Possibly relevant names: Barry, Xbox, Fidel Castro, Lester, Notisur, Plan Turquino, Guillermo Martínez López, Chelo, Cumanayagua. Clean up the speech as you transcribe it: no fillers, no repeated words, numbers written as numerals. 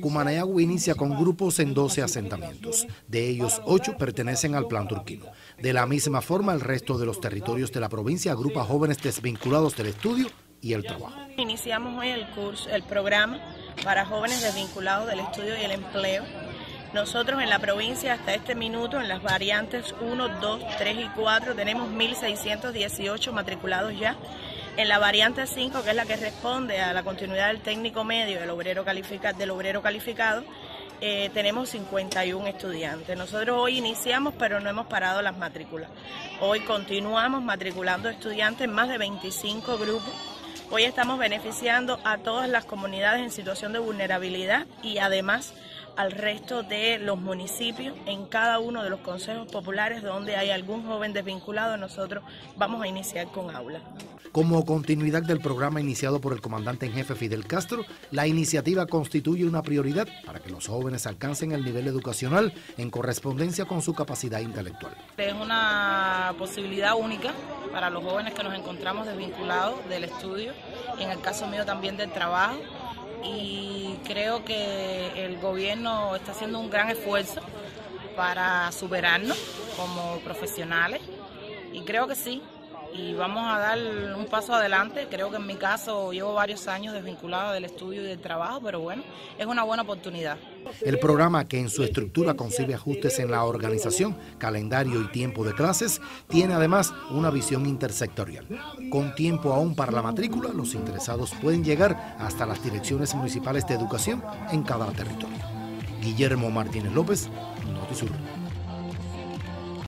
Cumanayagua inicia con grupos en 12 asentamientos. De ellos, 8 pertenecen al plan turquino. De la misma forma, el resto de los territorios de la provincia agrupa jóvenes desvinculados del estudio y el trabajo. Iniciamos hoy el programa para jóvenes desvinculados del estudio y el empleo. Nosotros en la provincia hasta este minuto, en las variantes 1, 2, 3 y 4, tenemos 1.618 matriculados ya. En la variante 5, que es la que responde a la continuidad del técnico medio, del obrero calificado, tenemos 51 estudiantes. Nosotros hoy iniciamos, pero no hemos parado las matrículas. Hoy continuamos matriculando estudiantes en más de 25 grupos. Hoy estamos beneficiando a todas las comunidades en situación de vulnerabilidad y además al resto de los municipios, en cada uno de los consejos populares donde hay algún joven desvinculado, nosotros vamos a iniciar con aula. Como continuidad del programa iniciado por el comandante en jefe Fidel Castro, la iniciativa constituye una prioridad para que los jóvenes alcancen el nivel educacional en correspondencia con su capacidad intelectual. Es una posibilidad única para los jóvenes que nos encontramos desvinculados del estudio, en el caso mío también del trabajo, y creo que el gobierno está haciendo un gran esfuerzo para superarnos como profesionales, y creo que sí, y vamos a dar un paso adelante. Creo que en mi caso llevo varios años desvinculado del estudio y del trabajo, pero bueno, es una buena oportunidad. El programa, que en su estructura concibe ajustes en la organización, calendario y tiempo de clases, tiene además una visión intersectorial. Con tiempo aún para la matrícula, los interesados pueden llegar hasta las direcciones municipales de educación en cada territorio. Guillermo Martínez López, Notisur.